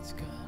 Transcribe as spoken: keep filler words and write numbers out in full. It's gone.